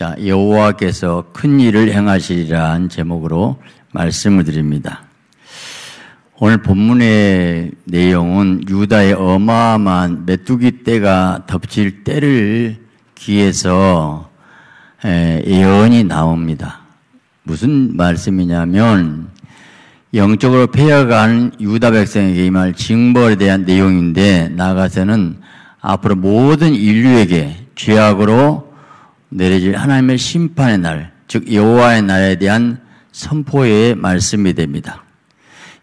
자, 여호와께서 큰 일을 행하시리라는 제목으로 말씀을 드립니다. 오늘 본문의 내용은 유다의 어마어마한 메뚜기 떼가 덮칠 때를 기해서 예언이 나옵니다. 무슨 말씀이냐면 영적으로 패여간 유다 백성에게 임할 징벌에 대한 내용인데, 나아가서는 앞으로 모든 인류에게 죄악으로 내려질 하나님의 심판의 날, 즉 여호와의 날에 대한 선포의 말씀이 됩니다.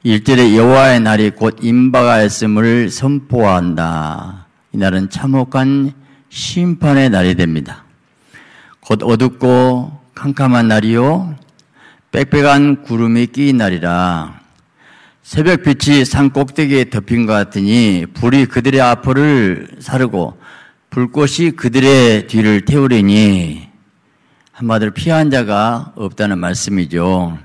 1절에 여호와의 날이 곧 임박하였음을 선포한다. 이 날은 참혹한 심판의 날이 됩니다. 곧 어둡고 캄캄한 날이요 빽빽한 구름이 끼인 날이라. 새벽빛이 산 꼭대기에 덮인 것 같으니 불이 그들의 앞을 사르고 불꽃이 그들의 뒤를 태우리니 한마디로 피한 자가 없다는 말씀이죠.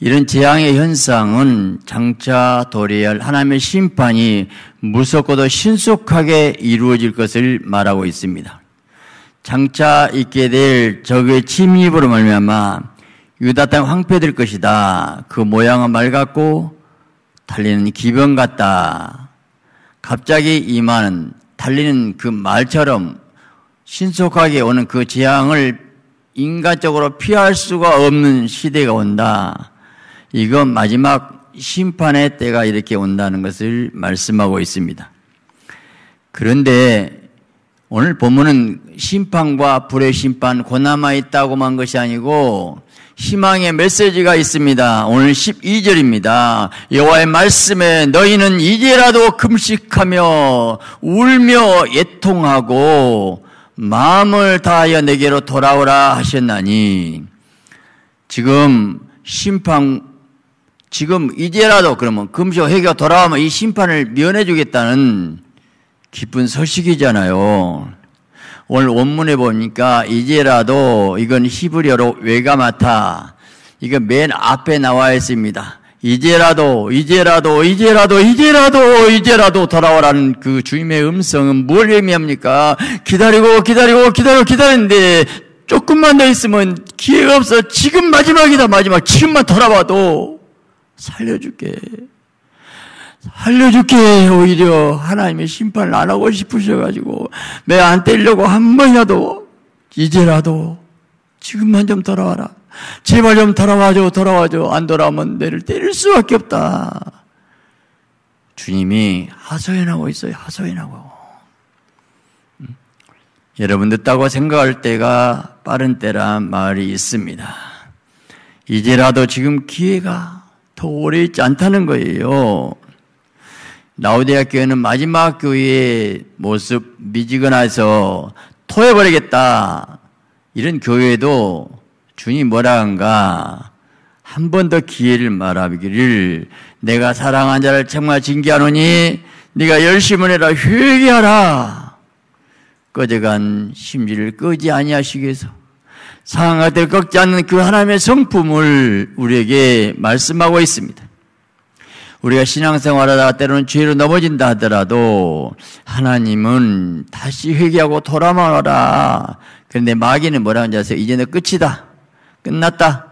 이런 재앙의 현상은 장차 도래할 하나님의 심판이 무섭고도 신속하게 이루어질 것을 말하고 있습니다. 장차 있게 될 적의 침입으로 말미암아 유다 땅 황폐될 것이다. 그 모양은 말 같고 달리는 기병 같다. 갑자기 임하는 달리는 그 말처럼 신속하게 오는 그 재앙을 인간적으로 피할 수가 없는 시대가 온다. 이건 마지막 심판의 때가 이렇게 온다는 것을 말씀하고 있습니다. 그런데 오늘 본문은 심판과 불의 심판, 고난만 있다고만 한 것이 아니고 희망의 메시지가 있습니다. 오늘 12절입니다. 여호와의 말씀에 너희는 이제라도 금식하며 울며 애통하고 마음을 다하여 내게로 돌아오라 하셨나니, 지금 이제라도, 그러면 금식 회개가 돌아오면 이 심판을 면해 주겠다는 기쁜 소식이잖아요. 오늘 원문에 보니까 이제라도, 이건 히브리어로 외가마타, 이건 맨 앞에 나와 있습니다. 이제라도 돌아오라는 그 주님의 음성은 뭘 의미합니까? 기다리는데 조금만 더 있으면 기회가 없어. 지금 마지막이다, 마지막. 지금만 돌아와도 살려줄게. 오히려 하나님의 심판을 안 하고 싶으셔가지고 매 안 때리려고 한 번이라도 이제라도 지금만 좀 돌아와라. 제발 좀 돌아와줘. 안 돌아오면 내를 때릴 수밖에 없다. 주님이 하소연하고 있어요. 여러분, 늦다고 생각할 때가 빠른 때란 말이 있습니다. 이제라도 지금 기회가 더 오래 있지 않다는 거예요. 라오디게아 교회는 마지막 교회의 모습 미지근해서 토해버리겠다, 이런 교회도 주님 뭐라 한가? 한 번 더 기회를 말하기를, 내가 사랑한 자를 정말 징계하노니 네가 열심을 해라, 회개하라. 꺼져간 심지를 끄지 아니하시겠소. 상황할 때 꺾지 않는 그 하나님의 성품을 우리에게 말씀하고 있습니다. 우리가 신앙생활하다가 때로는 죄로 넘어진다 하더라도 하나님은 다시 회개하고 돌아와라. 그런데 마귀는 뭐라고 하는지 아세요? 이제는 끝이다. 끝났다.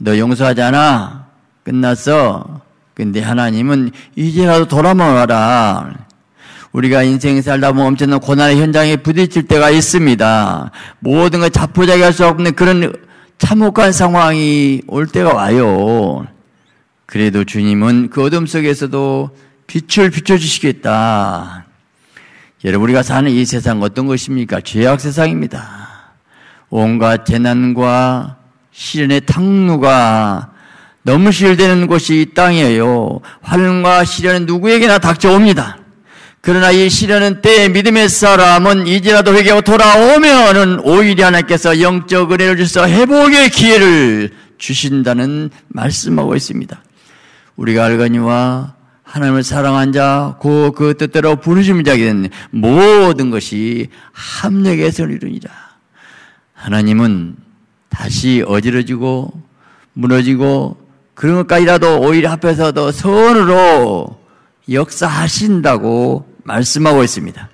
너 용서하지 않아. 끝났어. 그런데 하나님은 이제라도 돌아와라. 우리가 인생에 살다 보면 엄청난 고난의 현장에 부딪힐 때가 있습니다. 모든 걸 자포자기할 수 없는 그런 참혹한 상황이 올 때가 와요. 그래도 주님은 그 어둠 속에서도 빛을 비춰주시겠다. 여러분, 우리가 사는 이 세상 어떤 것입니까? 죄악 세상입니다. 온갖 재난과 시련의 탕루가 넘실대는 곳이 이 땅이에요. 환란과 시련은 누구에게나 닥쳐옵니다. 그러나 이 시련은 때에 믿음의 사람은 이제라도 회개하고 돌아오면은 오히려 하나님께서 영적 은혜를 주셔서 회복의 기회를 주신다는 말씀하고 있습니다. 우리가 알거니와 하나님을 사랑한 자, 그 뜻대로 부르심을 자게 된 모든 것이 합력해서 이루니라. 하나님은 다시 어지러지고 무너지고 그런 것까지라도 오히려 합해서 더 선으로 역사하신다고 말씀하고 있습니다.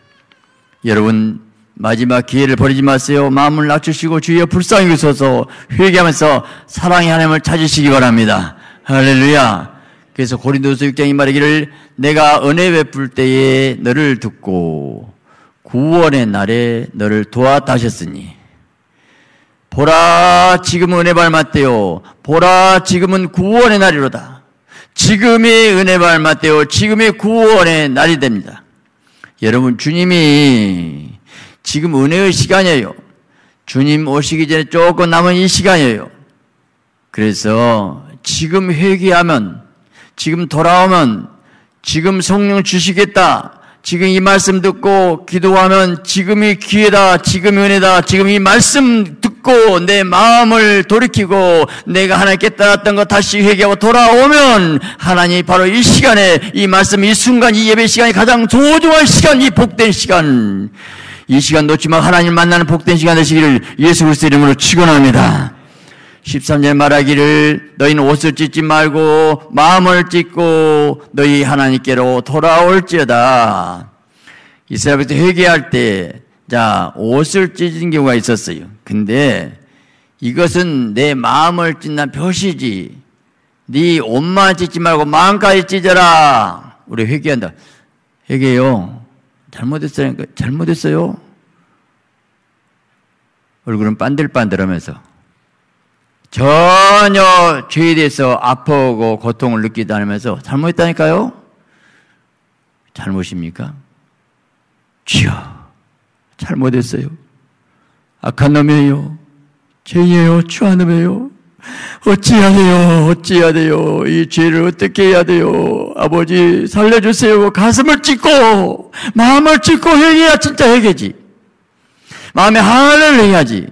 여러분, 마지막 기회를 버리지 마세요. 마음을 낮추시고 주여 불쌍히 여기소서 회개하면서 사랑의 하나님을 찾으시기 바랍니다. 할렐루야. 그래서 고린도서 6장이 말하기를 내가 은혜 베풀 때에 너를 듣고 구원의 날에 너를 도왔다 하셨으니 보라 지금은 은혜 밟았대요. 보라 지금은 구원의 날이로다. 지금이 은혜 밟았대요. 지금이 구원의 날이 됩니다. 여러분 주님이 지금 은혜의 시간이에요. 주님 오시기 전에 조금 남은 이 시간이에요. 그래서 지금 회개하면 지금 돌아오면 지금 성령 주시겠다. 지금 이 말씀 듣고 기도하면 지금이 기회다. 지금이 은혜다. 지금 이 말씀 듣고 내 마음을 돌이키고 내가 하나님께 따랐던 것 다시 회개하고 돌아오면 하나님 바로 이 시간에 이 말씀 이 순간 이 예배 시간이 가장 소중한 시간 이 복된 시간 이 시간 놓치면 하나님 만나는 복된 시간 되시기를 예수 그리스도 이름으로 축원합니다. 13절 말하기를 너희는 옷을 찢지 말고 마음을 찢고 너희 하나님께로 돌아올지어다. 이스라엘에서 회개할 때 자 옷을 찢은 경우가 있었어요. 근데 이것은 내 마음을 찢는 표시지 네 옷만 찢지 말고 마음까지 찢어라. 우리 회개한다. 회개요. 잘못했으니까 잘못했어요. 얼굴은 반들반들하면서 전혀 죄에 대해서 아프고 고통을 느끼지 않으면서 잘못했다니까요? 잘못입니까? 주여, 잘못했어요. 악한 놈이에요. 죄예요. 추한 놈이에요. 어찌해야 돼요? 어찌해야 돼요? 이 죄를 어떻게 해야 돼요? 아버지 살려주세요. 가슴을 찢고 마음을 찢고 회개해야 진짜 회개지. 마음에 하나를 해야지.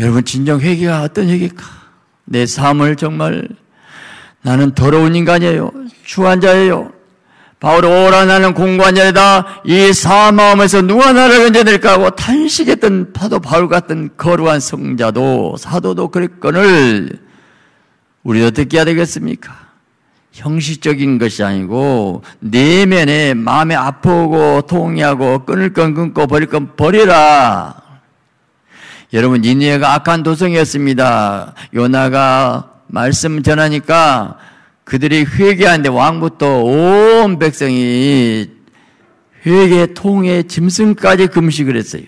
여러분 진정 회개가 어떤 회개일까? 내 삶을 정말 나는 더러운 인간이에요. 추한 자예요. 바울 오라 나는 공고한 자이다. 이 사마음에서 누가 나를 건져낼까 하고 탄식했던 파도 바울 같은 거룩한 성자도 사도도 그랬거늘 우리 어떻게 해야 되겠습니까? 형식적인 것이 아니고 내면에 마음에 아프고 통해하고 끊을 건 끊고 버릴 건 버리라. 여러분 니느웨가 악한 도성이었습니다. 요나가 말씀 전하니까 그들이 회개하는데 왕부터 온 백성이 회개, 통회, 짐승까지 금식을 했어요.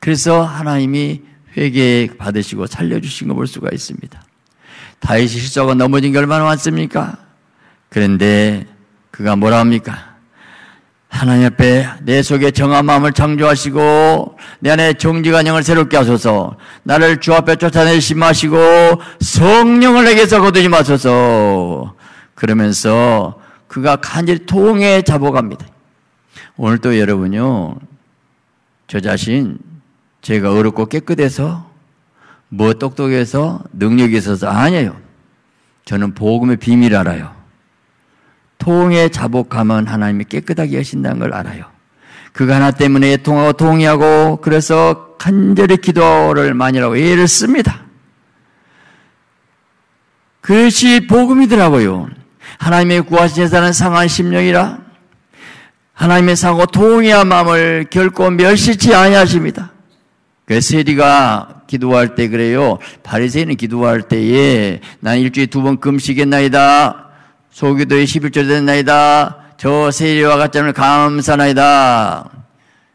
그래서 하나님이 회개 받으시고 살려주신 거 볼 수가 있습니다. 다윗이 실수하고 넘어진 게 얼마나 많습니까? 그런데 그가 뭐라 합니까? 하나님 앞에 내 속에 정한 마음을 창조하시고 내 안에 정직한 영을 새롭게 하소서. 나를 주 앞에 쫓아내시지 마시고 성령을 내게서 거두지 마소서. 그러면서 그가 간절히 통해 잡아갑니다. 오늘도 여러분요. 저 자신 제가 어렵고 깨끗해서 뭐 똑똑해서 능력이 있어서 아니에요. 저는 복음의 비밀을 알아요. 통에 자복하면 하나님이 깨끗하게 하신다는 걸 알아요. 그가 하나 때문에 애통하고 동의하고 그래서 간절히 기도를 많이 하고 예를 씁니다. 그것이 복음이더라고요. 하나님의 구하신 제사는 상한 심령이라 하나님의 상고 동의한 마음을 결코 멸시치 아니하십니다. 그래서 세리가 기도할 때 그래요. 바리새인은 기도할 때에 난 일주일에 2번 금식했나이다. 소교도의 11절 됐나이다. 저 세리와 같지 않으면 감사나이다.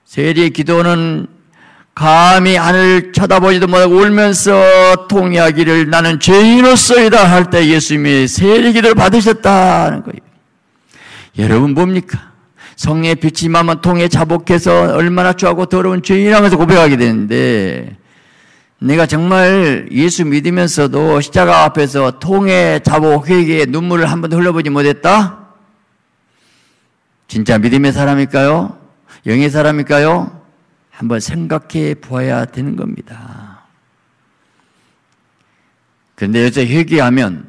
세리의 기도는 감히 하늘 쳐다보지도 못하고 울면서 통회하기를 나는 죄인으로서이다 할 때 예수님이 세리 기도를 받으셨다는 거예요. 여러분 뭡니까? 성령의 빛이 마음만 통해 자복해서 얼마나 추하고 더러운 죄인이라면서 고백하게 되는데 내가 정말 예수 믿으면서도 십자가 앞에서 통해 자복 회개에 눈물을 한 번도 흘려보지 못했다? 진짜 믿음의 사람일까요? 영의 사람일까요? 한번 생각해 보아야 되는 겁니다. 그런데 여기서 회개하면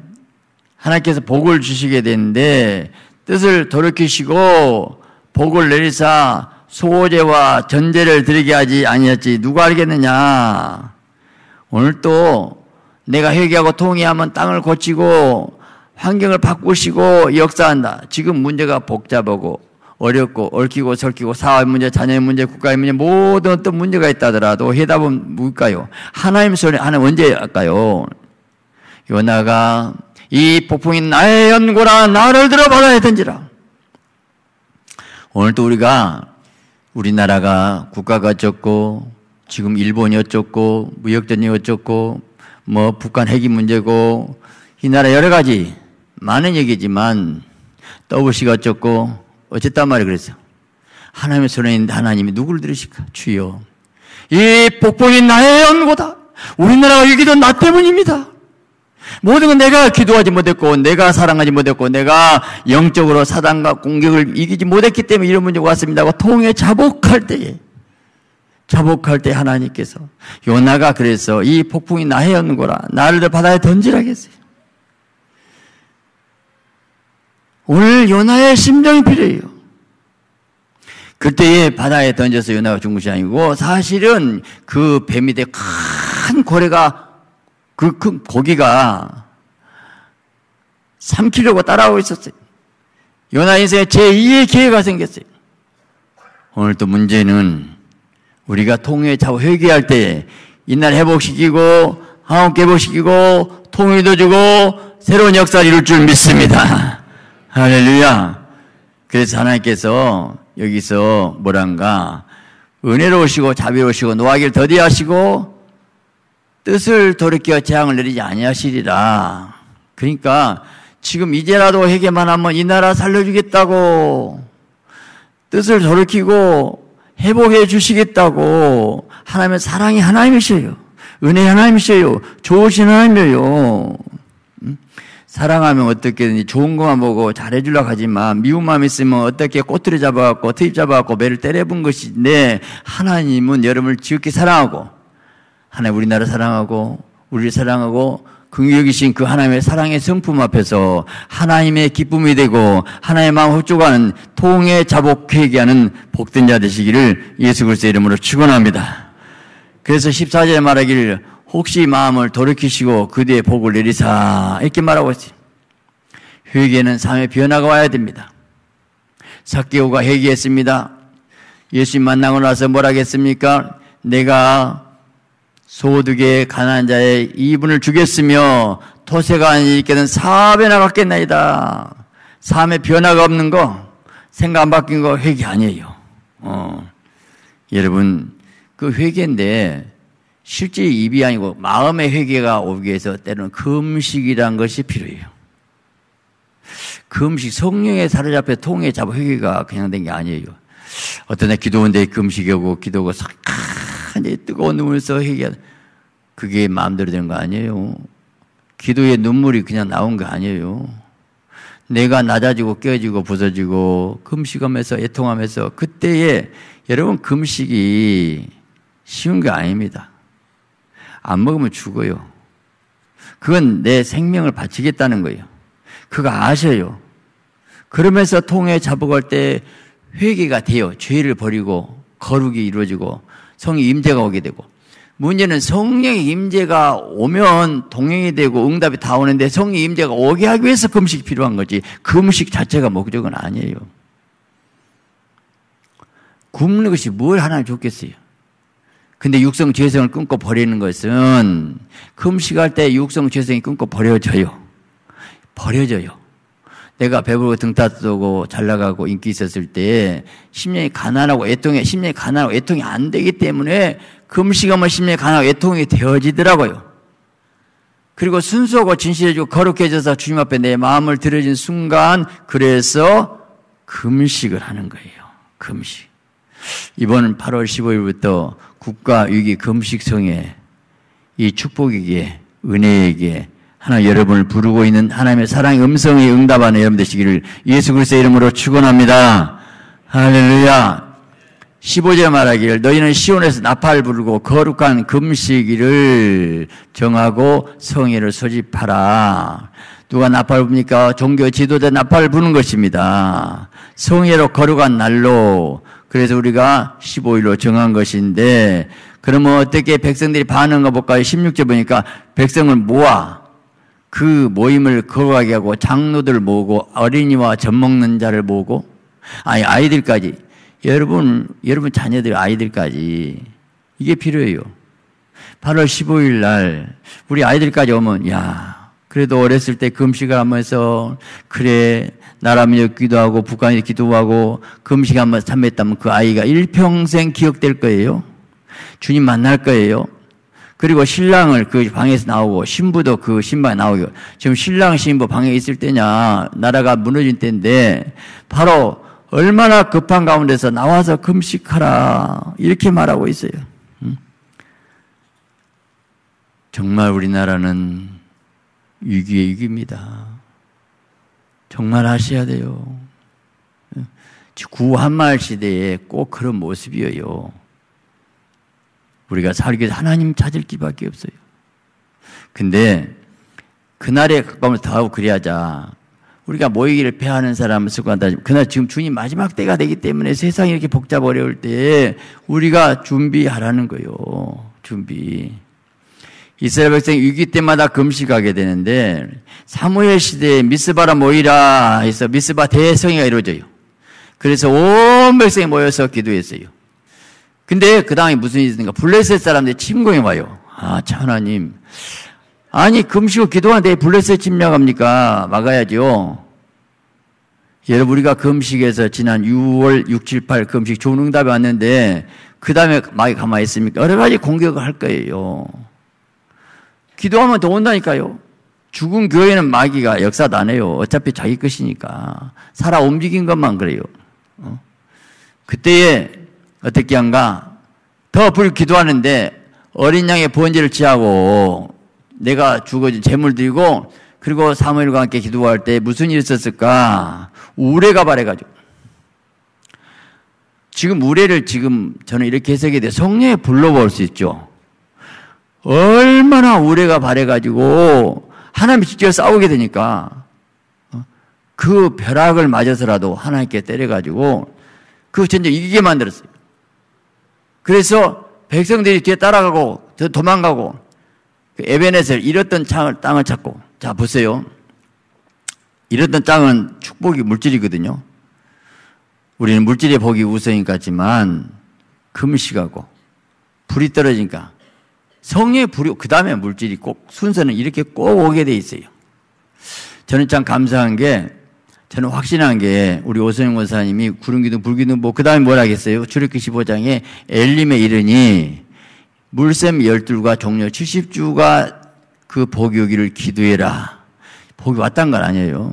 하나님께서 복을 주시게 되는데 뜻을 돌이키시고 복을 내리사 소제와 전제를 드리게 하지 아니었지 누가 알겠느냐? 오늘 또 내가 회개하고 통회하면 땅을 고치고 환경을 바꾸시고 역사한다. 지금 문제가 복잡하고 어렵고 얽히고 설키고 사회 문제, 자녀의 문제, 국가의 문제, 모든 어떤 문제가 있다더라도 해답은 뭘까요? 하나님 손에 하나님 언제 할까요? 요나가 이 폭풍이 나의 연고라 나를 들어받아야 던지라. 오늘도 우리가 우리나라가 국가가 어쩌고 지금 일본이 어쩌고 무역전이 어쩌고 뭐 북한 핵이 문제고 이 나라 여러 가지 많은 얘기지만 WC가 어쩌고 어쨌단 말이에요. 그래서 하나님의 손에 있는데 하나님이 누구를 들으실까? 주여 이 폭풍이 나의 연고다. 우리나라가 여기도 나 때문입니다. 모든 건 내가 기도하지 못했고 내가 사랑하지 못했고 내가 영적으로 사단과 공격을 이기지 못했기 때문에 이런 문제가 왔습니다 하고 통에 자복할 때 하나님께서 요나가 그래서 이 폭풍이 나의 연고라 나를 바다에 던지라 했어요. 오늘 요나의 심정이 필요해요. 그때에 바다에 던져서 요나가 죽은 것이 아니고 사실은 그 배 밑에 큰 고래가 그 고기가 삼키려고 따라오고 있었어요. 요나 인생에 제2의 기회가 생겼어요. 오늘 또 문제는 우리가 통일에 자고 회개할 때 이날 회복시키고 한국 회복시키고 통일도 주고 새로운 역사를 이룰 줄 믿습니다. 할렐루야. 그래서 하나님께서 여기서 뭐란가 은혜로우시고 자비로우시고 노하기를 더디하시고 뜻을 돌이켜 재앙을 내리지 아니하시리라. 그러니까 지금 이제라도 회개만 하면 이 나라 살려주겠다고 뜻을 돌이키고 회복해 주시겠다고 하나님의 사랑이 하나님이셔요. 은혜 하나님이셔요. 좋으신 하나님이에요. 사랑하면 어떻게든지 좋은 것만 보고 잘해주려고 하지만 미운 마음이 있으면 어떻게 꼬투리 잡아갖고 트입 잡아갖고 매를 때려본 것인데 하나님은 여러분을 지극히 사랑하고 하나님 우리나라 사랑하고 우리를 사랑하고 긍휼히 여기신 그 하나님의 사랑의 성품 앞에서 하나님의 기쁨이 되고 하나님의 마음 흡족하는 통해 자복 회개하는 복된 자 되시기를 예수 그리스도의 이름으로 축원합니다. 그래서 14절에 말하기를 혹시 마음을 돌이키시고 그 뒤에 복을 내리사 이렇게 말하고 있어요. 회개는 삶의 변화가 와야 됩니다. 삭개오가 회개했습니다. 예수님 만나고 나서 뭐라겠습니까? 내가 소득의 가난한 자의 2분을 주겠으며 토세가 아니게는 4배나 받겠나이다. 삶의 변화가 없는 거, 생각 안 바뀐 거 회개 아니에요. 여러분 그 회개인데 실제 입이 아니고 마음의 회개가 오기 위해서 때로는 금식이란 것이 필요해요. 금식 성령에 사로잡혀 통에 잡아 회개가 그냥 된 게 아니에요. 어떤 날 기도원대에 금식이 오고 기도가 싹 뜨거운 눈물에서 회개하는 그게 마음대로 된 거 아니에요. 기도의 눈물이 그냥 나온 거 아니에요. 내가 낮아지고 깨어지고 부서지고 금식하면서 애통하면서 그때에 여러분 금식이 쉬운 게 아닙니다. 안 먹으면 죽어요. 그건 내 생명을 바치겠다는 거예요. 그거 아셔요. 그러면서 통에 자복할 때 회개가 돼요. 죄를 버리고 거룩이 이루어지고 성의 임재가 오게 되고. 문제는 성령의 임재가 오면 동행이 되고 응답이 다 오는데 성의 임재가 오게 하기 위해서 금식이 필요한 거지 금식 자체가 목적은 아니에요. 굶는 것이 뭘 하나님 좋겠어요. 근데 육성 죄성을 끊고 버리는 것은 금식할 때 육성 죄성이 끊고 버려져요. 내가 배부르고 등타뜨고 잘나가고 인기 있었을 때 심령이 가난하고 애통이 안 되기 때문에 금식하면 심령이 가난하고 애통이 되어지더라고요. 그리고 순수하고 진실해지고 거룩해져서 주님 앞에 내 마음을 들여진 순간 그래서 금식을 하는 거예요. 금식. 이번 8월 15일부터 국가위기 금식성에 이 축복이기에 은혜이기에 하나님 여러분을 부르고 있는 하나님의 사랑의 음성이 응답하는 여러분 되시기를 예수 그리스도의 이름으로 축원합니다. 할렐루야. 15절에 말하기를 너희는 시온에서 나팔 부르고 거룩한 금식일을 정하고 성회를 소집하라. 누가 나팔 붑니까? 종교 지도자 나팔 부는 것입니다. 성회로 거룩한 날로 그래서 우리가 15일로 정한 것인데 그러면 어떻게 백성들이 반응가 볼까요? 16절 보니까 백성을 모아 그 모임을 거룩하게 하고 장로들 모으고 어린이와 젖먹는 자를 모으고 아니 아이들까지, 여러분 자녀들, 아이들까지 이게 필요해요. 8월 15일 날 우리 아이들까지 오면, 야, 그래도 어렸을 때 금식을 하면서, 그래, 나라면 기도하고 북한에서 기도하고 금식 한번 참했다면 그 아이가 일평생 기억될 거예요. 주님 만날 거예요. 그리고 신랑을 그 방에서 나오고 신부도 그 신방에 나오고, 지금 신랑 신부 방에 있을 때냐, 나라가 무너질 때인데 바로 얼마나 급한 가운데서 나와서 금식하라 이렇게 말하고 있어요. 정말 우리나라는 위기의 위기입니다. 정말 하셔야 돼요. 구한말 시대에 꼭 그런 모습이에요. 우리가 살기 위해서 하나님 찾을 기밖에 없어요. 근데 그날에 가까우면서 더하고 그래야자. 우리가 모이기를 패하는 사람을 습관한다. 그날 지금 주님 마지막 때가 되기 때문에 세상이 이렇게 복잡 어려울 때 우리가 준비하라는 거예요. 준비. 이스라엘 백성이 위기 때마다 금식하게 되는데, 사무엘 시대에 미스바라 모이라 해서 미스바 대성회가 이루어져요. 그래서 온 백성이 모여서 기도했어요. 근데 그 당에 무슨 일이 있는가? 블레셋 사람들이 침공이 와요. 아, 참 하나님. 아니, 금식으로 기도하는데 블레셋 침략합니까? 막아야죠. 여러분, 우리가 금식에서 지난 6월 6, 7, 8 금식 좋은 응답이 왔는데, 그 다음에 막이 가만히 있습니까? 여러 가지 공격을 할 거예요. 기도하면 더 온다니까요. 죽은 교회는 마귀가 역사도 안 해요. 어차피 자기 것이니까. 살아 움직인 것만 그래요. 그때에 어떻게 한가? 더 불 기도하는데 어린 양의 번제를 지하고 내가 죽어진 재물 드리고, 그리고 사무엘과 함께 기도할 때 무슨 일이 있었을까? 우레가 발해가지고. 지금 우레를 지금 저는 이렇게 해석이 돼. 성령에 불러볼 수 있죠. 얼마나 우레가 발해가지고 하나님이 직접 싸우게 되니까 그 벼락을 맞아서라도 하나님께 때려가지고 그 전쟁 이기게 만들었어요. 그래서 백성들이 뒤에 따라가고 도망가고 그 에벤에셀 잃었던 땅을 찾고. 자, 보세요. 잃었던 땅은 축복이 물질이거든요. 우리는 물질의 복이 우선인 것 같지만 금식하고 불이 떨어지니까 성령의 불이, 그 다음에 물질이 꼭, 순서는 이렇게 꼭 오게 돼 있어요. 저는 참 감사한 게, 저는 확신한 게, 우리 오선영 원사님이 구름기둥, 불기둥, 뭐, 그 다음에 뭐라 했어요? 출애굽기 15장에 엘림에 이르니, 물샘 12과 종려 70주가 그 복이 오기를 기도해라. 복이 왔단 건 아니에요.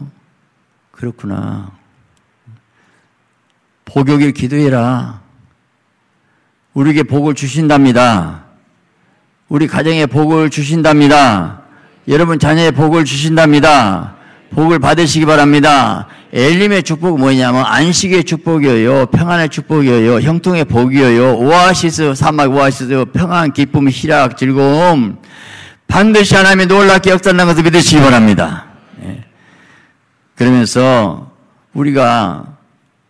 그렇구나. 복이 오기를 기도해라. 우리에게 복을 주신답니다. 우리 가정에 복을 주신답니다. 여러분 자녀의 복을 주신답니다. 복을 받으시기 바랍니다. 엘림의 축복은 뭐냐면 안식의 축복이에요. 평안의 축복이에요. 형통의 복이에요. 오아시스, 사막 오아시스, 평안, 기쁨, 희락, 즐거움. 반드시 하나님이 놀랍게 역사한다는 것을 믿으시기 바랍니다. 그러면서 우리가,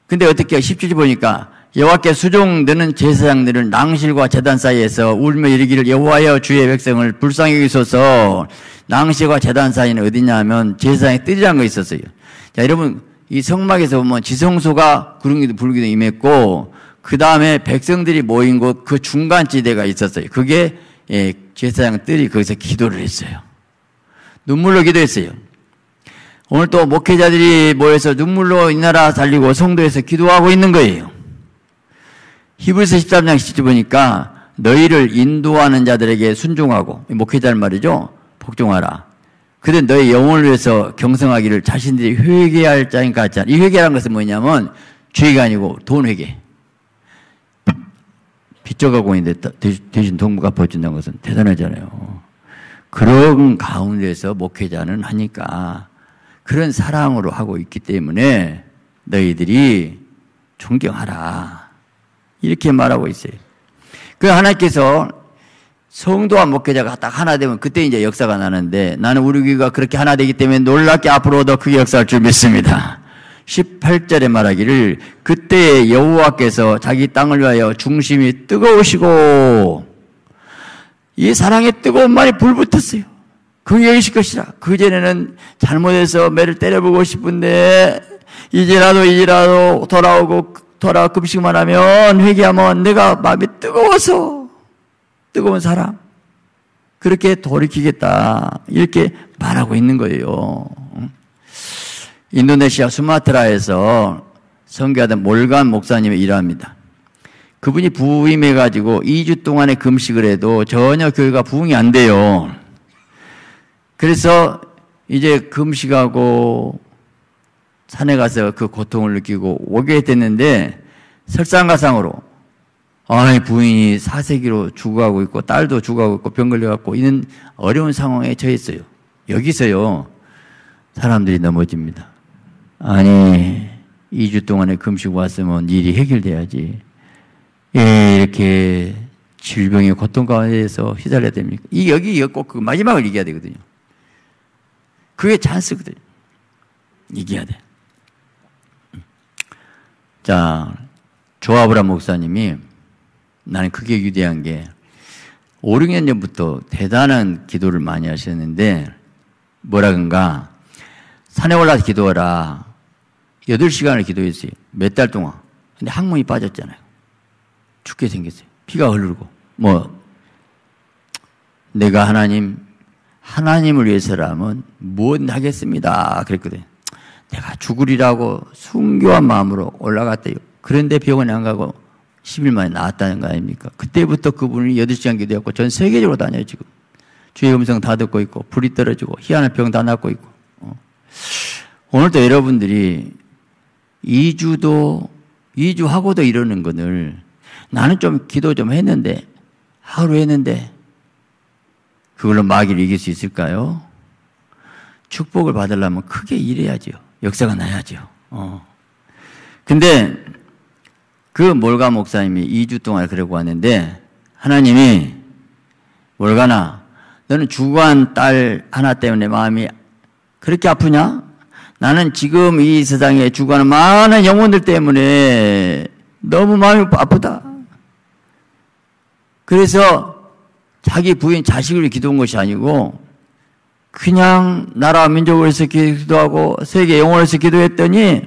근데 어떻게 10주지 보니까 여호와께 수종되는 제사장들을 낭실과 제단 사이에서 울며 이르기를 여호와여 주의 백성을 불쌍히 여기소서. 낭실과 제단 사이는 어디냐 하면 제사장의 뜰이라는 거 있었어요. 자, 여러분 이 성막에서 보면 지성소가 구름기둥 불기둥 임했고, 그 다음에 백성들이 모인 곳 그 중간 지대가 있었어요. 그게, 예, 제사장 뜰이. 거기서 기도를 했어요. 눈물로 기도했어요. 오늘 또 목회자들이 모여서 눈물로 이 나라 살리고 성도에서 기도하고 있는 거예요. 히브리서 13장 10절 보니까 너희를 인도하는 자들에게 순종하고, 목회자를 말이죠, 복종하라. 그런데 너희 영혼을 위해서 경성하기를 자신들이 회개할 자인 같지 않아. 이 회개라는 것은 뭐냐면 죄가 아니고 돈 회개. 빚져가 공인데 대신 돈 갚아준다는 것은 대단하잖아요. 그런 가운데서 목회자는 하니까 그런 사랑으로 하고 있기 때문에 너희들이 존경하라. 이렇게 말하고 있어요. 그 하나님께서 성도와 목회자가 딱 하나 되면 그때 이제 역사가 나는데, 나는 우리 교회가 그렇게 하나 되기 때문에 놀랍게 앞으로 더 크게 역사할 줄 믿습니다. 18절에 말하기를 그때 여호와께서 자기 땅을 위하여 중심이 뜨거우시고, 이 사랑의 뜨거운 말이 불붙었어요. 그게 이실 것이라. 그전에는 잘못해서 매를 때려보고 싶은데 이제라도 돌아와 금식만 하면 회개하면 내가 마음이 뜨거워서 뜨거운 사람 그렇게 돌이키겠다 이렇게 말하고 있는 거예요. 인도네시아 수마트라에서 선교하던 몰간 목사님이 일합니다. 그분이 부임해가지고 2주 동안의 금식을 해도 전혀 교회가 부흥이 안 돼요. 그래서 이제 금식하고 산에 가서 그 고통을 느끼고 오게 됐는데 설상가상으로 부인이 4세기로 죽어가고 있고 딸도 죽어가고 있고 병 걸려갖고 있는 어려운 상황에 처했어요. 여기서요 사람들이 넘어집니다. 아니 2주 동안에 금식 왔으면 일이 해결돼야지 이렇게 질병의 고통 가운데서 휘달려야 됩니까? 여기 꼭 그 마지막을 얘기해야 되거든요. 그게 찬스거든요. 얘기해야 돼. 자, 조아브라함 목사님이 나는 그게 위대한 게 5, 6년 전부터 대단한 기도를 많이 하셨는데 뭐라건가 산에 올라서 기도하라 8시간을 기도했어요. 몇 달 동안. 근데 항문이 빠졌잖아요. 죽게 생겼어요. 피가 흐르고 내가 하나님을 위해서라면 무엇 하겠습니다 그랬거든요. 내가 죽으리라고 순교한 마음으로 올라갔대요. 그런데 병원에 안 가고 10일 만에 나왔다는 거 아닙니까? 그때부터 그분이 8시간 기도했고 전 세계적으로 다녀요. 지금 주의 음성 다 듣고 있고 불이 떨어지고 희한한 병 다 낫고 있고 오늘도 여러분들이 2주하고도 이러는 거늘 나는 좀 기도 좀 했는데 하루 했는데 그걸로 마귀를 이길 수 있을까요? 축복을 받으려면 크게 일해야죠. 역사가 나야죠. 근데 그 몰가 목사님이 2주 동안 그러고 왔는데 하나님이 몰가나 너는 죽어간 딸 하나 때문에 마음이 그렇게 아프냐? 나는 지금 이 세상에 죽어가는 많은 영혼들 때문에 너무 마음이 아프다. 그래서 자기 부인 자식을 위해 기도한 것이 아니고 그냥 나라 민족을 위해서 기도하고 세계 영혼을 위해서 기도했더니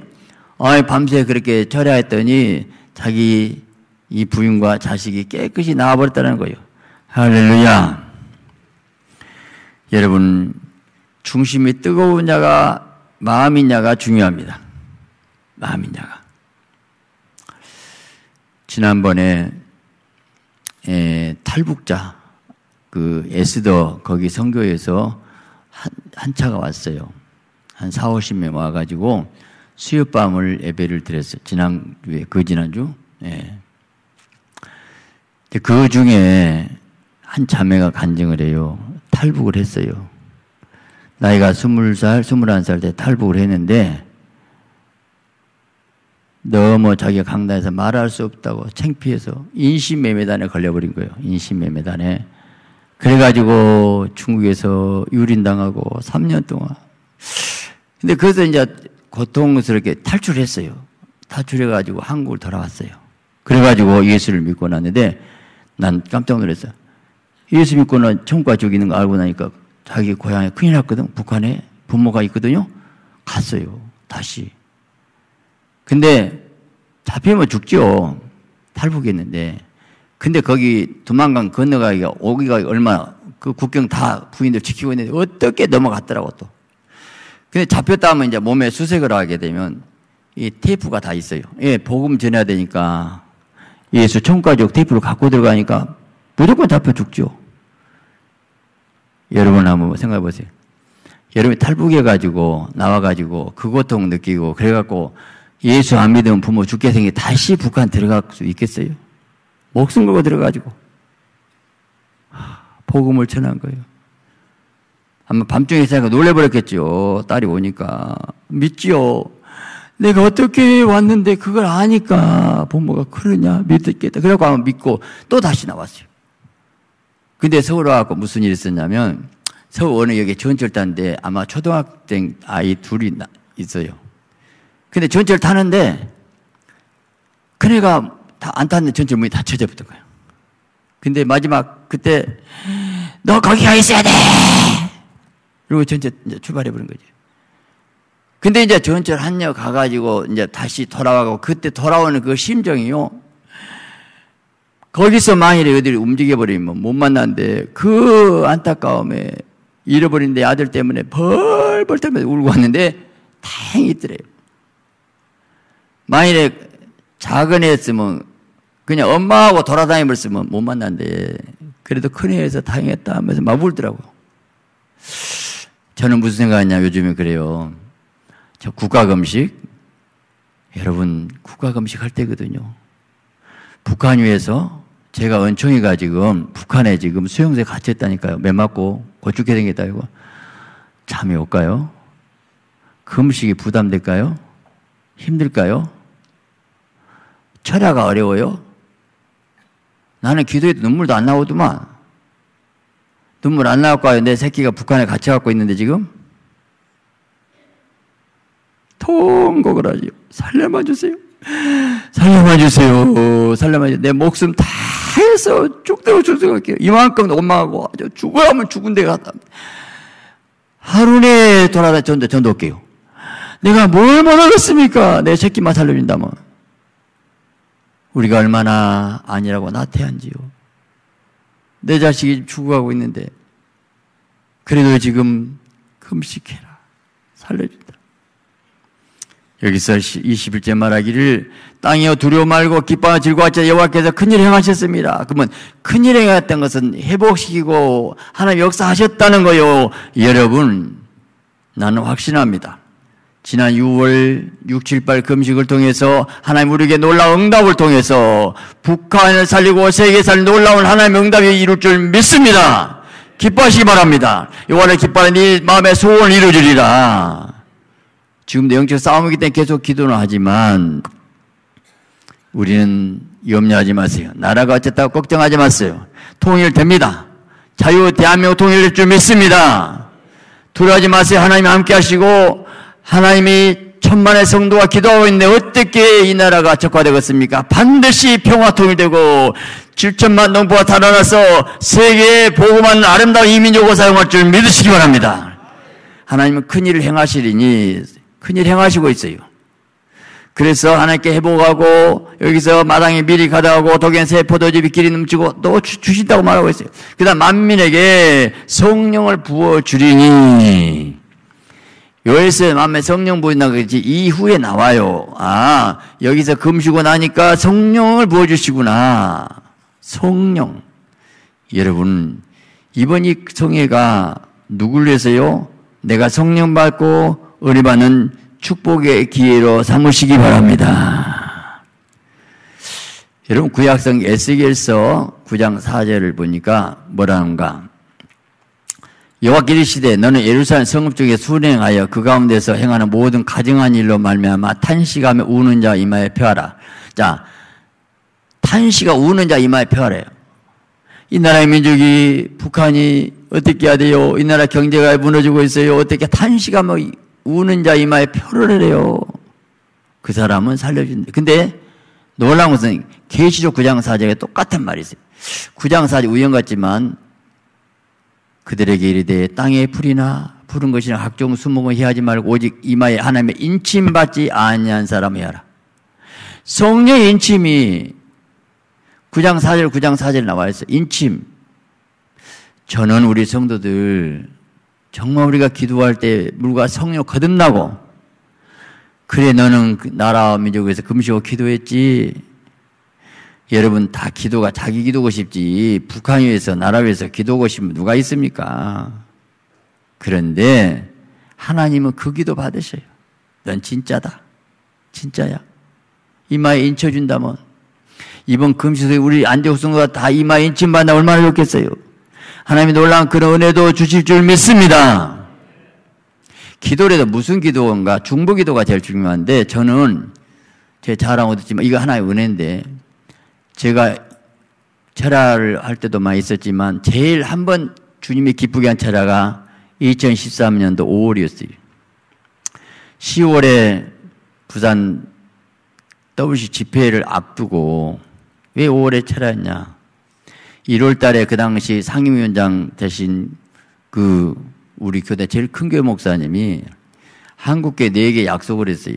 밤새 그렇게 절야했더니 자기 이 부인과 자식이 깨끗이 나와버렸다는 거예요. 할렐루야. 여러분 중심이 뜨거우냐가 마음이냐가 중요합니다. 마음이냐가. 지난번에 탈북자 그 에스더 거기 선교에서 한 차가 왔어요. 한 4, 50명 와가지고 수요밤을 예배를 드렸어요. 지난주? 예. 그 중에 한 자매가 간증을 해요. 탈북을 했어요. 나이가 20살, 21살 때 탈북을 했는데 너무 자기가 강단에서 말할 수 없다고 창피해서 인신매매단에 걸려버린 거예요. 인신매매단에. 그래가지고 중국에서 유린당하고 3년 동안. 근데 그래서 이제 고통스럽게 탈출했어요. 탈출해가지고 한국을 돌아왔어요. 그래가지고 예수를 믿고 났는데 난 깜짝 놀랐어요. 예수 믿고는 천국과 지옥이 있는 거 알고 나니까 자기 고향에 큰일 났거든. 북한에 부모가 있거든요. 갔어요. 다시. 근데 잡히면 죽죠. 탈북했는데. 근데 거기 두만강 건너가기가 오기가 얼마나 그 국경 다 부인들 지키고 있는데 어떻게 넘어갔더라고 또. 근데 잡혔다 하면 이제 몸에 수색을 하게 되면 이 테이프가 다 있어요. 예, 복음 전해야 되니까 예수 총가족 테이프를 갖고 들어가니까 무조건 잡혀 죽죠. 여러분 한번 생각해 보세요. 여러분이 탈북해가지고 나와가지고 그 고통 느끼고 그래갖고 예수 안 믿으면 부모 죽게 생기 다시 북한 들어갈 수 있겠어요? 목숨 걸고 들어가지고 복음을 전한 거예요. 아마 밤중에 생각 놀래버렸겠죠. 딸이 오니까 믿지요. 내가 어떻게 왔는데 그걸 아니까 부모가 그러냐 믿겠다. 그래갖고 아마 믿고 또 다시 나왔어요. 근데 서울 와갖고 무슨 일이 있었냐면 서울 어느 여기 전철단데 아마 초등학생 아이 둘이 있어요. 근데 전철 타는데 그네가 다 안 탔는데 전철 문이 닫혀져 버린 거예요. 근데 마지막 그때 너 거기 가 있어야 돼. 그리고 전철 이제 출발해 버린 거지. 근데 이제 전철 한역 가가지고 이제 다시 돌아와고, 그때 돌아오는 그 심정이요. 거기서 만일에 어디를 움직여버리면 못 만나는데, 그 안타까움에 잃어버린 내 아들 때문에 벌벌 떨면서 울고 왔는데, 다행히 있더래요. 만일에 작은 애였으면, 그냥 엄마하고 돌아다니면서 못 만났는데, 그래도 큰 애에서 다행했다 하면서 막 울더라고. 저는 무슨 생각하냐, 요즘에 그래요. 저 국가금식, 여러분 국가금식 할 때거든요. 북한 위에서 제가 은총이가 지금 북한에 지금 수용소에 갇혔다니까요. 매 맞고 고축해 생겼다 이거. 잠이 올까요? 금식이 부담될까요? 힘들까요? 철야가 어려워요? 나는 기도해도 눈물도 안 나오더만. 눈물 안 나올까요? 내 새끼가 북한에 갇혀갖고 있는데 지금? 통곡을 하지요. 살려만 주세요. 살려만 주세요. 살려만 주세요. 내 목숨 다 해서 죽도록 죽도록 이만큼 엄마하고 아주 죽어야 하면 죽은 데가 갔다. 하루 내에 돌아다 전도 올게요. 내가 뭘 못하겠습니까? 내 새끼만 살려준다면. 우리가 얼마나 아니라고 나태한지요. 내 자식이 죽어가고 있는데 그래도 지금 금식해라. 살려준다. 여기서 21절 말하기를 땅이여 두려워 말고 기뻐하여 즐거워하자 여호와께서 큰일 행하셨습니다. 그러면 큰일 행했던 것은 회복시키고 하나님 역사하셨다는 거요. 여러분 나는 확신합니다. 지난 6월 6, 7, 8 금식을 통해서 하나님 우리에게 놀라운 응답을 통해서 북한을 살리고 세계에 살린 놀라운 하나님의 응답이 이룰 줄 믿습니다. 기뻐하시기 바랍니다. 여호와를 기뻐하는 네 마음의 소원을 이루어주리라. 지금도 영적 싸움이기 때문에 계속 기도는 하지만 우리는 염려하지 마세요. 나라가 어쨌다고 걱정하지 마세요. 통일됩니다. 자유 대한민국 통일될 줄 믿습니다. 두려워하지 마세요. 하나님이 함께 하시고 하나님이 천만의 성도가 기도하고 있는데 어떻게 이 나라가 적화되겠습니까? 반드시 평화 통일되고 7천만 동포가 달아나서 세계에 보고만 아름다운 이민족을 사용할 줄 믿으시기 바랍니다. 하나님은 큰일을 행하시리니 큰일 행하시고 있어요. 그래서 하나님께 회복하고 여기서 마당에 미리 가다하고 독엔 새 포도즙이 길이 넘치고 또 주신다고 말하고 있어요. 그 다음 만민에게 성령을 부어주리니 요엘서의 마음에 성령 부어준다고 그랬지 이후에 나와요. 아 여기서 금식고 나니까 성령을 부어주시구나. 성령 여러분 이번 이 성회가 누굴 위해서요? 내가 성령 받고 은혜 받는 축복의 기회로 삼으시기 바랍니다. 여러분 구약성 에스겔서 9장 4절을 보니까 뭐라는가? 여호와 기르시되 너는 예루살렘 성읍 중에 순행하여 그 가운데서 행하는 모든 가증한 일로 말미암아 탄식하며 우는 자 이마에 펴하라. 자, 탄식하 우는 자 이마에 펴하래요. 이 나라의 민족이 북한이 어떻게 해야 돼요? 이 나라 경제가 무너지고 있어요. 어떻게 탄식하며 우는 자 이마에 표를 해요. 그 사람은 살려준다. 근데 놀라운 것은 계시록 9장 4절에 똑같은 말이 있어요. 9장 4절 우연 같지만 그들에게 이르되 땅의 풀이나 푸른 것이나 각종 수목을 해하지 말고 오직 이마에 하나님의 인침받지 아니한 사람을 해하라. 성령의 인침이 9장 4절 9장 4절에 나와 있어요. 인침. 저는 우리 성도들 정말 우리가 기도할 때 물과 성령 거듭나고 그래 너는 나라와 민족에서 금식하고 기도했지. 여러분 다 기도가 자기 기도고 싶지 북한 위에서 나라 위에서 기도하고 싶으면 누가 있습니까? 그런데 하나님은 그 기도 받으셔요. 넌 진짜다. 진짜야. 이마에 인쳐준다면 이번 금식에 우리 안디옥 성도가 다 이마에 인침받나 얼마나 좋겠어요. 하나님이 놀라운 그런 은혜도 주실 줄 믿습니다. 기도라도 무슨 기도인가? 중보기도가 제일 중요한데 저는 제 자랑은 듣지만 이거 하나의 은혜인데 제가 철야를 할 때도 많이 있었지만 제일 한번 주님이 기쁘게 한 철야가 2013년도 5월이었어요. 10월에 부산 WC 집회를 앞두고 왜 5월에 철야였냐? 1월 달에 그 당시 상임위원장 대신 우리 교대 제일 큰 교회 목사님이 한국교회 4개 약속을 했어요.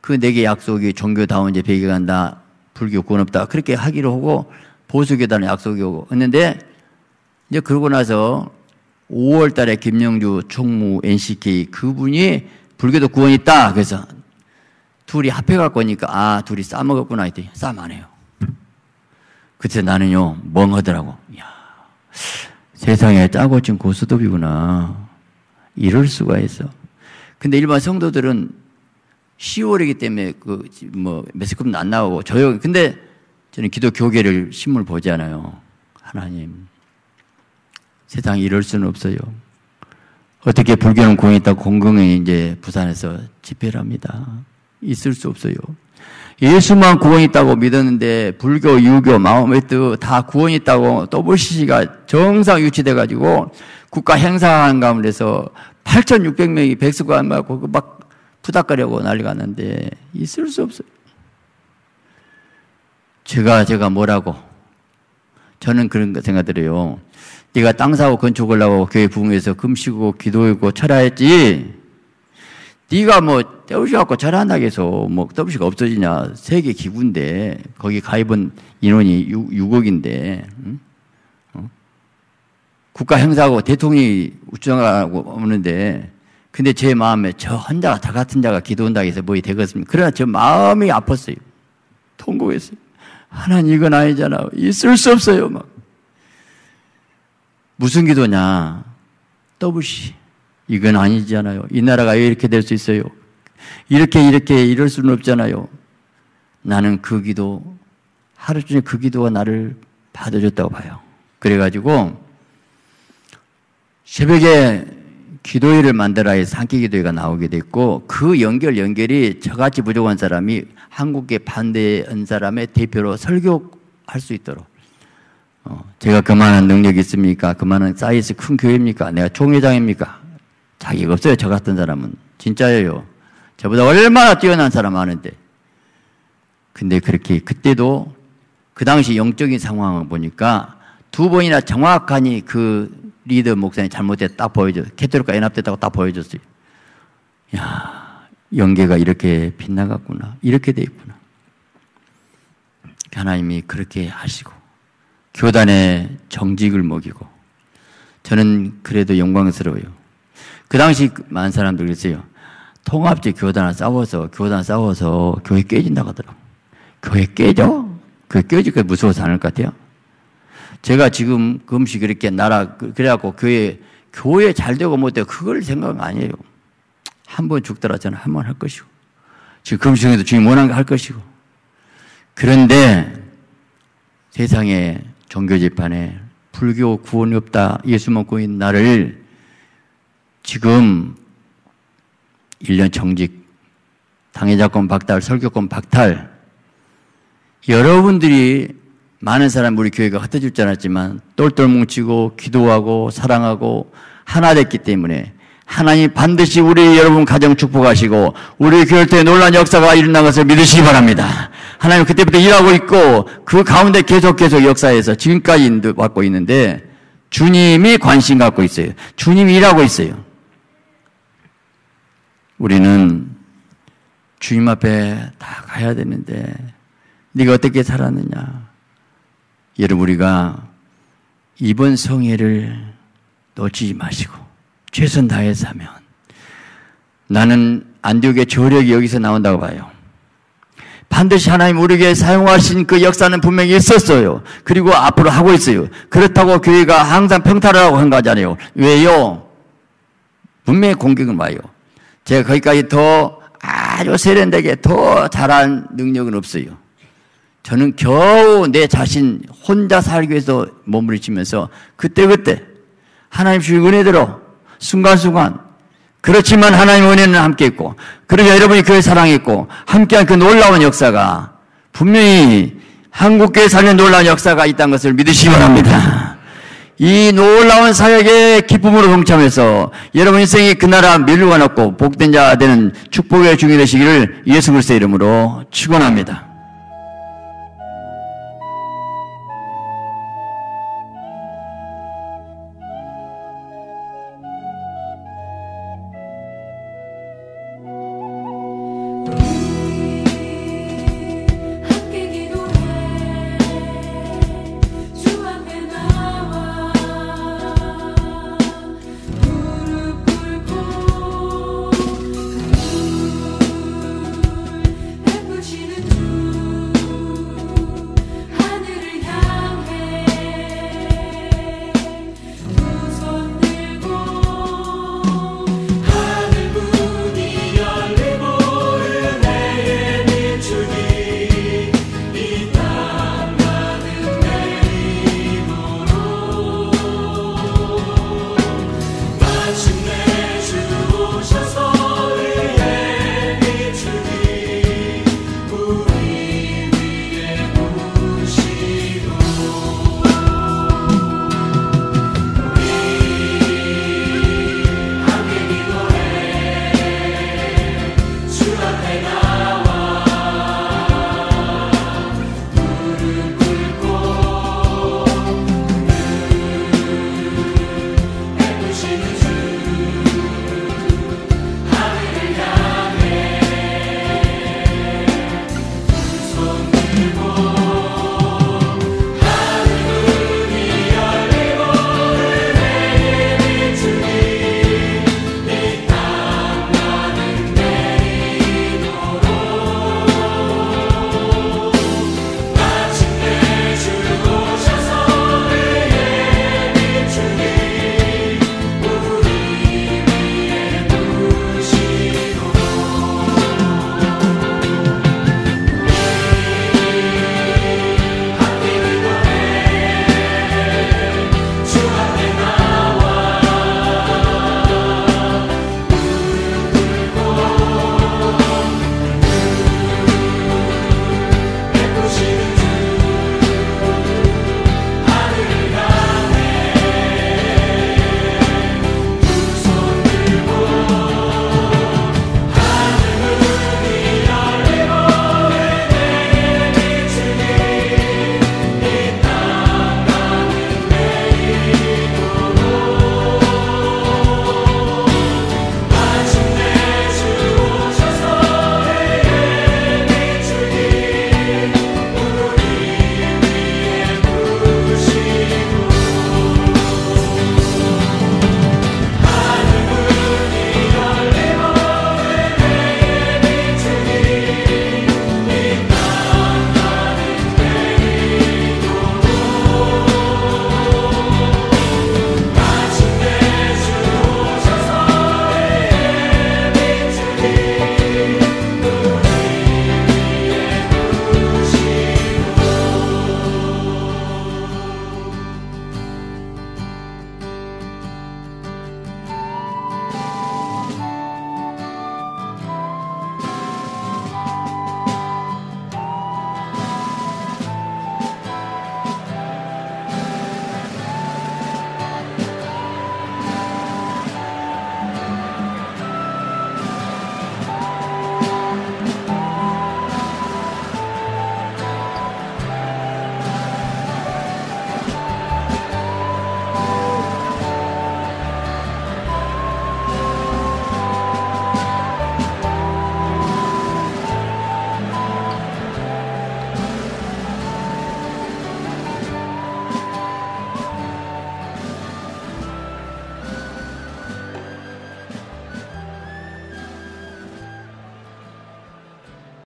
그 4개 약속이 종교다운 이제 배격한다, 불교 구원 없다, 그렇게 하기로 하고 보수교단의 약속이 오고 했는데, 이제 그러고 나서 5월 달에 김영주 총무 NCK 그분이 불교도 구원이 있다. 그래서 둘이 합해갖고 오니까, 아, 둘이 싸먹었구나 했더니 싸움 안 해요. 그때 나는요, 멍하더라고. 이야, 세상에 짜고 친 고스톱이구나. 이럴 수가 있어. 근데 일반 성도들은 10월이기 때문에 매스컴도 안 나오고 조용히. 근데 저는 기도 교계를 신문을 보지 않아요. 하나님, 세상에 이럴 수는 없어요. 어떻게 불교는 공이 있다고 공공에 이제 부산에서 집회를 합니다. 있을 수 없어요. 예수만 구원이 있다고 믿었는데 불교, 유교, 마호메트 다 구원이 있다고 WCC가 정상 유치돼가지고 국가 행사한 가운데서 8,600명이 백수관 맞고 막 부닥거리고 난리가 났는데 있을 수 없어요. 제가 뭐라고? 저는 그런 생각 들어요. 네가 땅 사고 건축하려고 교회 부흥에서 금식이고 기도했고 철야했지. 네가 뭐 떼우셔갖고 철야한다고 해서 뭐 WCC가 없어지냐? 세계 기구인데 거기 가입은 인원이 6억인데 응? 국가 행사하고 대통령이 우주장하고 오는데, 근데 제 마음에 저 혼자 다 같은 자가 기도한다고 해서 뭐이 되겠습니까? 그러나 저 마음이 아팠어요. 통곡했어요. 하나님, 이건 아니잖아. 있을 수 없어요. 막. 무슨 기도냐? WC. 이건 아니잖아요. 이 나라가 왜 이렇게 될 수 있어요? 이렇게 이럴 수는 없잖아요. 나는 그 기도, 하루 종일 그 기도가 나를 받아줬다고 봐요. 그래가지고 새벽에 기도회를 만들어야 해서 산기기도회가 나오게 됐고, 그 연결이 저같이 부족한 사람이 한국에 반대한 사람의 대표로 설교할 수 있도록. 제가 그만한 능력이 있습니까? 그만한 사이즈 큰 교회입니까? 내가 총회장입니까? 자기가 없어요. 저 같은 사람은. 진짜예요. 저보다 얼마나 뛰어난 사람 많은데. 근데 그렇게 그때도 그 당시 영적인 상황을 보니까 두 번이나 정확하니 그 리더 목사님 잘못됐다 딱 보여줬어요. 캐톨릭과 연합됐다고 딱 보여줬어요. 야, 영계가 이렇게 빗나갔구나. 이렇게 돼 있구나. 하나님이 그렇게 하시고 교단에 정직을 먹이고. 저는 그래도 영광스러워요. 그 당시 많은 사람들 그랬어요. 통합제 교단을 싸워서 교회 깨진다고 하더라고요. 교회 깨져? 교회 깨질까 무서워서 안 할 것 같아요. 제가 지금 금식 이렇게 나라 그래갖고 교회 잘 되고 못 되고 그걸 생각은 아니에요. 한 번 죽더라 저는 한 번 할 것이고, 지금 금식에도 주님 원하는 거 할 것이고. 그런데 세상에 종교 재판에 불교 구원이 없다, 예수만 구원인 나를 지금 1년 정직, 당해자권 박탈, 설교권 박탈, 여러분들이 많은 사람 우리 교회가 흩어질 줄 알았지만 똘똘 뭉치고 기도하고 사랑하고 하나 됐기 때문에 하나님 반드시 우리 여러분 가정 축복하시고 우리 교회 때 놀라운 역사가 일어난 것을 믿으시기 바랍니다. 하나님 그때부터 일하고 있고 그 가운데 계속 역사해서 지금까지 인도받고 있는데 주님이 관심 갖고 있어요. 주님이 일하고 있어요. 우리는 주님 앞에 다 가야 되는데 네가 어떻게 살았느냐. 여러분, 우리가 이번 성회를 놓치지 마시고 최선 다해서 하면, 나는 안디옥의 저력이 여기서 나온다고 봐요. 반드시 하나님 우리에게 사용하신 그 역사는 분명히 있었어요. 그리고 앞으로 하고 있어요. 그렇다고 교회가 항상 평탄하라고 한 거잖아요. 왜요? 분명히 공격은 와요. 제가 거기까지 더 아주 세련되게 더 잘한 능력은 없어요. 저는 겨우 내 자신 혼자 살기 위해서 몸부림치면서 그때그때 하나님 주신 은혜대로 순간순간, 그렇지만 하나님의 은혜는 함께 있고, 그러면 여러분이 교회 사랑했고 함께한 그 놀라운 역사가 분명히 한국교회 살리는 놀라운 역사가 있다는 것을 믿으시기 바랍니다. 이 놀라운 사역에 기쁨으로 동참해서 여러분 인생이 그 나라 밀려가 놓고 복된 자 되는 축복의 중이 되시기를 예수 그리스도의 이름으로 축원합니다.